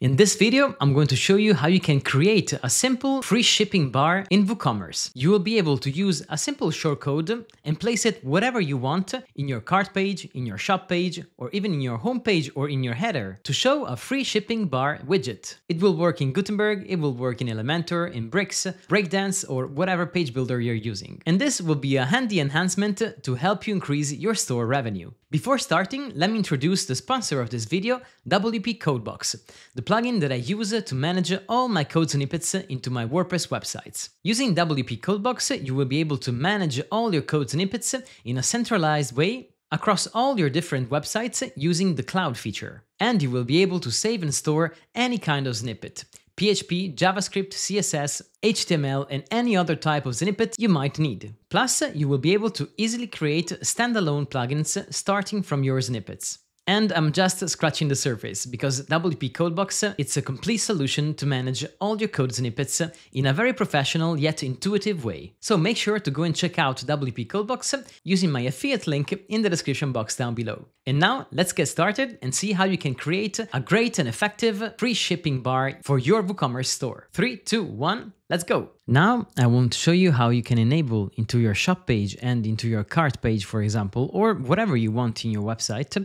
In this video, I'm going to show you how you can create a simple free shipping bar in WooCommerce. You will be able to use a simple shortcode and place it wherever you want, in your cart page, in your shop page, or even in your home page or in your header, to show a free shipping bar widget. It will work in Gutenberg, it will work in Elementor, in Bricks, Breakdance, or whatever page builder you're using. And this will be a handy enhancement to help you increase your store revenue. Before starting, let me introduce the sponsor of this video, WPCodeBox, the plugin that I use to manage all my code snippets into my WordPress websites. Using WPCodeBox, you will be able to manage all your code snippets in a centralized way across all your different websites using the cloud feature. And you will be able to save and store any kind of snippet: PHP, JavaScript, CSS, HTML, and any other type of snippet you might need. Plus, you will be able to easily create standalone plugins starting from your snippets. And I'm just scratching the surface, because WPCodeBox, it's a complete solution to manage all your code snippets in a very professional yet intuitive way. So make sure to go and check out WPCodeBox using my affiliate link in the description box down below. And now let's get started and see how you can create a great and effective free shipping bar for your WooCommerce store. 3, 2, 1, let's go. Now I want to show you how you can enable into your shop page and into your cart page, for example, or whatever you want in your website,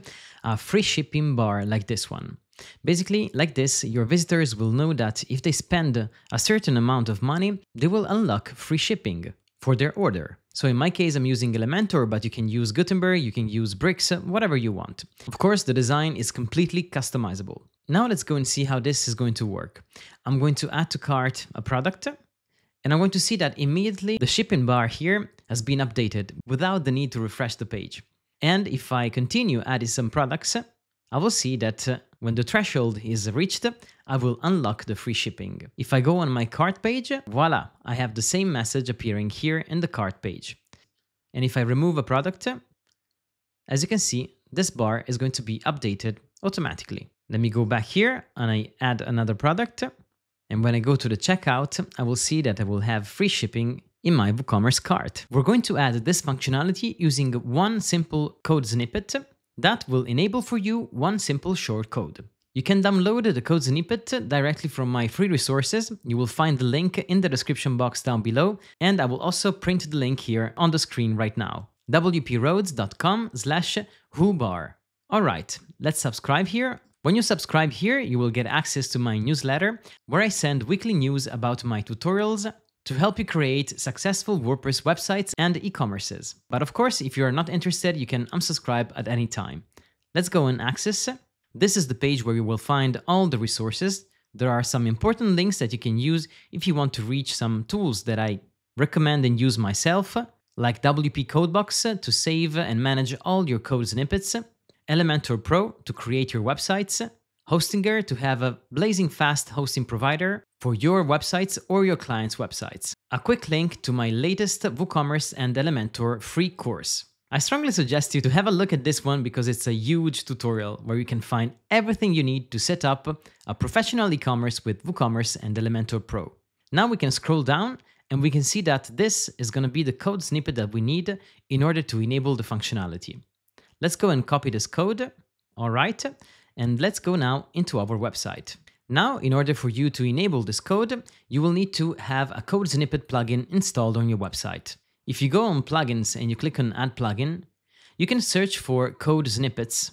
a free shipping bar like this one. Basically, like this, your visitors will know that if they spend a certain amount of money, they will unlock free shipping for their order. So in my case, I'm using Elementor, but you can use Gutenberg, you can use Bricks, whatever you want. Of course, the design is completely customizable. Now let's go and see how this is going to work. I'm going to add to cart a product, and I'm going to see that immediately the shipping bar here has been updated without the need to refresh the page. And if I continue adding some products, I will see that when the threshold is reached, I will unlock the free shipping. If I go on my cart page, voila, I have the same message appearing here in the cart page. And if I remove a product, as you can see, this bar is going to be updated automatically. Let me go back here and I add another product. And when I go to the checkout, I will see that I will have free shipping in my WooCommerce cart. We're going to add this functionality using one simple code snippet that will enable for you one simple short code. You can download the code snippet directly from my free resources. You will find the link in the description box down below, and I will also print the link here on the screen right now. wproads.com/woobar. All right, let's subscribe here. When you subscribe here, you will get access to my newsletter, where I send weekly news about my tutorials to help you create successful WordPress websites and e-commerces. But of course, if you are not interested, you can unsubscribe at any time. Let's go and access. This is the page where you will find all the resources. There are some important links that you can use if you want to reach some tools that I recommend and use myself, like WPCodeBox to save and manage all your code snippets, Elementor Pro to create your websites, Hostinger to have a blazing fast hosting provider for your websites or your clients' websites. A quick link to my latest WooCommerce and Elementor free course. I strongly suggest you to have a look at this one, because it's a huge tutorial where you can find everything you need to set up a professional e-commerce with WooCommerce and Elementor Pro. Now we can scroll down and we can see that this is going to be the code snippet that we need in order to enable the functionality. Let's go and copy this code. All right. And let's go now into our website. Now, in order for you to enable this code, you will need to have a code snippet plugin installed on your website. If you go on plugins and you click on add plugin, you can search for code snippets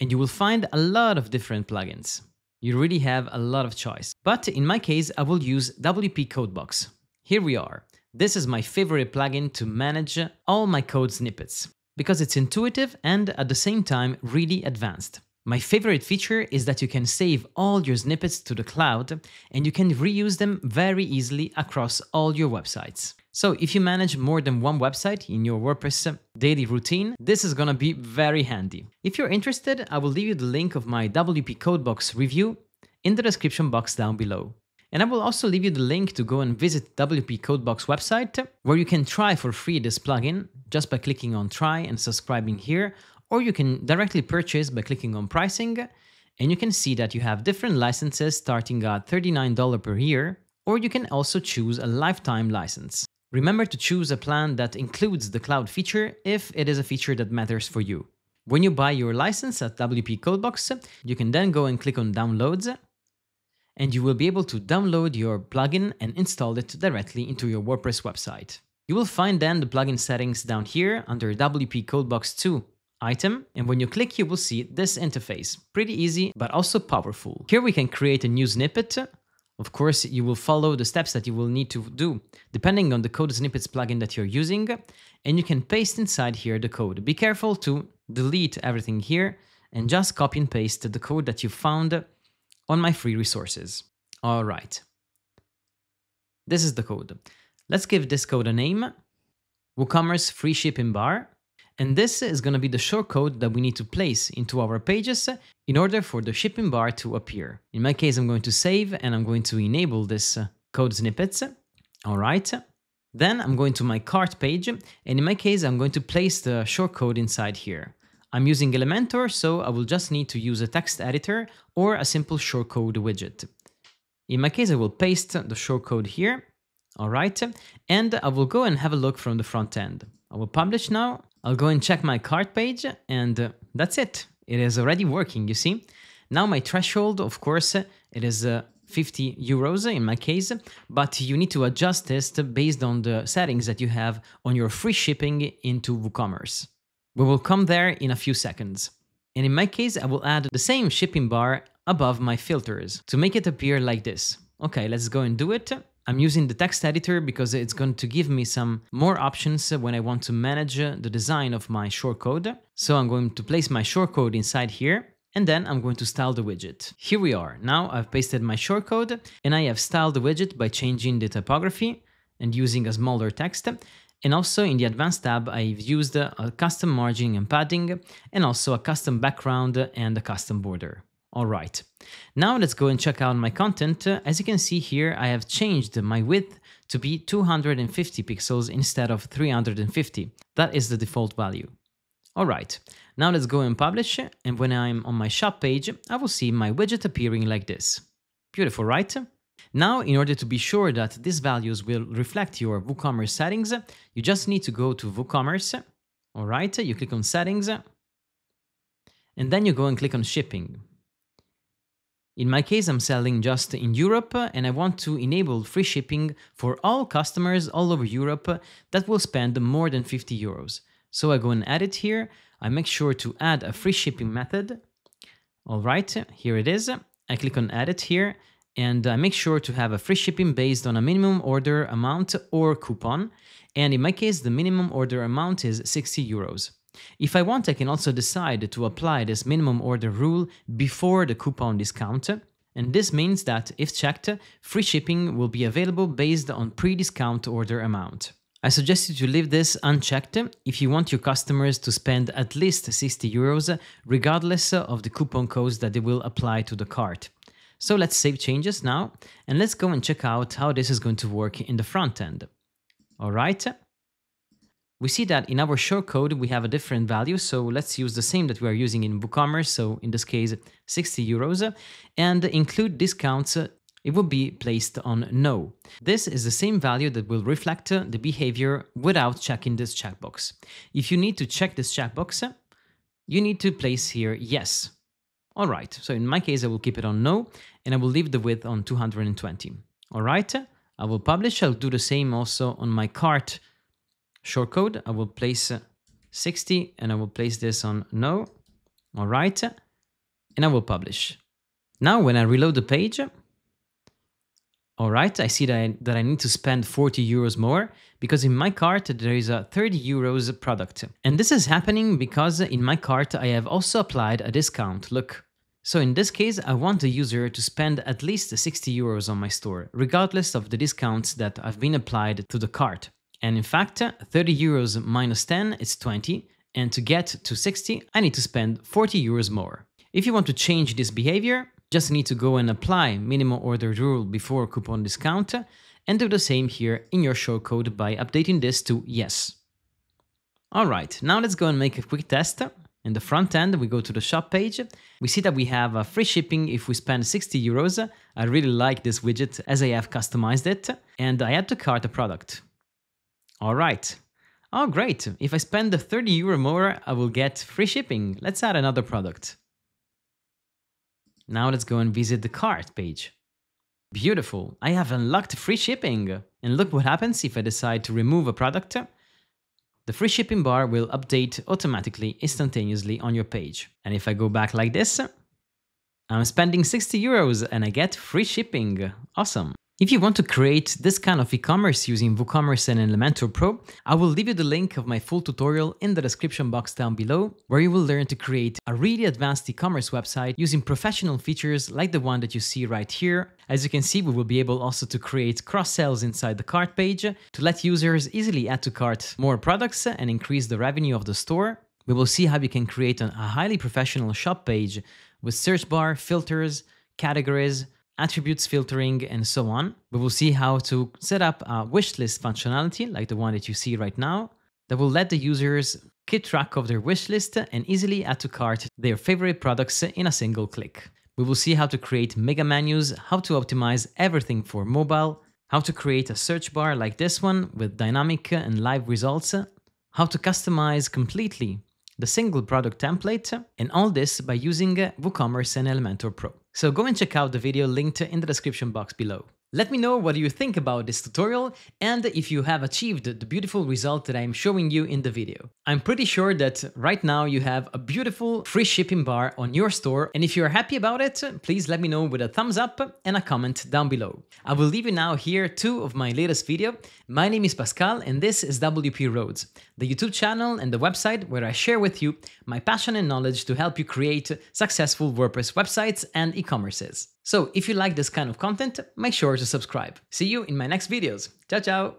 and you will find a lot of different plugins. You really have a lot of choice, but in my case, I will use WPCodeBox. Here we are. This is my favorite plugin to manage all my code snippets, because it's intuitive and at the same time really advanced. My favorite feature is that you can save all your snippets to the cloud and you can reuse them very easily across all your websites. So if you manage more than one website in your WordPress daily routine, this is gonna be very handy. If you're interested, I will leave you the link of my WPCodeBox review in the description box down below. And I will also leave you the link to go and visit WPCodeBox website, where you can try for free this plugin just by clicking on try and subscribing here, or you can directly purchase by clicking on pricing, and you can see that you have different licenses starting at $39 per year, or you can also choose a lifetime license. Remember to choose a plan that includes the cloud feature if it is a feature that matters for you. When you buy your license at WPCodeBox, you can then go and click on Downloads, and you will be able to download your plugin and install it directly into your WordPress website. You will find then the plugin settings down here under WPCodeBox 2 item, and when you click you will see this interface. Pretty easy, but also powerful. Here we can create a new snippet. Of course, you will follow the steps that you will need to do, depending on the code snippets plugin that you're using, and you can paste inside here the code. Be careful to delete everything here and just copy and paste the code that you found on my free resources. All right. This is the code. Let's give this code a name, WooCommerce free shipping bar. And this is going to be the shortcode that we need to place into our pages in order for the shipping bar to appear. In my case, I'm going to save and I'm going to enable this code snippets. All right. Then I'm going to my cart page. And in my case, I'm going to place the shortcode inside here. I'm using Elementor, so I will just need to use a text editor or a simple shortcode widget. In my case, I will paste the shortcode here. All right. And I will go and have a look from the front end. I will publish now. I'll go and check my cart page, and that's it. It is already working, you see. Now my threshold, of course, it is 50 euros in my case, but you need to adjust this based on the settings that you have on your free shipping into WooCommerce. We will come there in a few seconds. And in my case, I will add the same shipping bar above my filters to make it appear like this. Okay, let's go and do it. I'm using the text editor because it's going to give me some more options when I want to manage the design of my shortcode. So I'm going to place my shortcode inside here, and then I'm going to style the widget. Here we are. Now I've pasted my shortcode and I have styled the widget by changing the typography and using a smaller text. And also in the advanced tab, I've used a custom margin and padding, and also a custom background and a custom border. All right, now let's go and check out my content. As you can see here, I have changed my width to be 250 pixels instead of 350. That is the default value. All right, now let's go and publish. And when I'm on my shop page, I will see my widget appearing like this. Beautiful, right? Now, in order to be sure that these values will reflect your WooCommerce settings, you just need to go to WooCommerce. All right, you click on settings, and then you go and click on shipping. In my case, I'm selling just in Europe, and I want to enable free shipping for all customers all over Europe that will spend more than 50 euros. So I go and edit here. I make sure to add a free shipping method. All right, here it is. I click on edit here, and I make sure to have a free shipping based on a minimum order amount or coupon. And in my case, the minimum order amount is 60 euros. If I want, I can also decide to apply this minimum order rule before the coupon discount, and this means that, if checked, free shipping will be available based on pre-discount order amount. I suggest you to leave this unchecked if you want your customers to spend at least 60 euros, regardless of the coupon codes that they will apply to the cart. So let's save changes now, and let's go and check out how this is going to work in the front end. All right. We see that in our shortcode we have a different value, so let's use the same that we are using in WooCommerce, so in this case 60 euros, and include discounts, it will be placed on no. This is the same value that will reflect the behavior without checking this checkbox. If you need to check this checkbox, you need to place here yes. All right, so in my case I will keep it on no, and I will leave the width on 220. All right, I will publish. I'll do the same also on my cart shortcode. I will place 60 and I will place this on no. All right. And I will publish. Now, when I reload the page, all right, I see that I need to spend 40 euros more because in my cart there is a 30 euros product. And this is happening because in my cart I have also applied a discount. Look. So in this case, I want the user to spend at least 60 euros on my store, regardless of the discounts that have been applied to the cart. And in fact, 30 euros minus 10 is 20, and to get to 60, I need to spend 40 euros more. If you want to change this behavior, just need to go and apply minimum order rule before coupon discount, and do the same here in your shortcode by updating this to yes. All right, now let's go and make a quick test. In the front end, we go to the shop page. We see that we have a free shipping if we spend 60 euros. I really like this widget as I have customized it, and I add to cart a product. All right, Oh, great. If I spend 30 euro more, I will get free shipping. Let's add another product. Now let's go and visit the cart page. Beautiful. I have unlocked free shipping. And look what happens if I decide to remove a product. The free shipping bar will update automatically, instantaneously on your page. And if I go back like this, I'm spending 60 euros and I get free shipping. Awesome. If you want to create this kind of e-commerce using WooCommerce and Elementor Pro, I will leave you the link of my full tutorial in the description box down below, where you will learn to create a really advanced e-commerce website using professional features like the one that you see right here. As you can see, we will be able also to create cross-sells inside the cart page to let users easily add to cart more products and increase the revenue of the store. We will see how you can create a highly professional shop page with search bar, filters, categories, attributes filtering, and so on. We will see how to set up a wishlist functionality like the one that you see right now that will let the users keep track of their wishlist and easily add to cart their favorite products in a single click. We will see how to create mega menus, how to optimize everything for mobile, how to create a search bar like this one with dynamic and live results, how to customize completely the single product template, and all this by using WooCommerce and Elementor Pro. So go and check out the video linked in the description box below. Let me know what you think about this tutorial and if you have achieved the beautiful result that I'm showing you in the video. I'm pretty sure that right now you have a beautiful free shipping bar on your store, and if you're happy about it, please let me know with a thumbs up and a comment down below. I will leave you now here 2 of my latest video. My name is Pascal and this is WP Roads, the YouTube channel and the website where I share with you my passion and knowledge to help you create successful WordPress websites and e-commerces. So if you like this kind of content, make sure to subscribe. See you in my next videos. Ciao, ciao.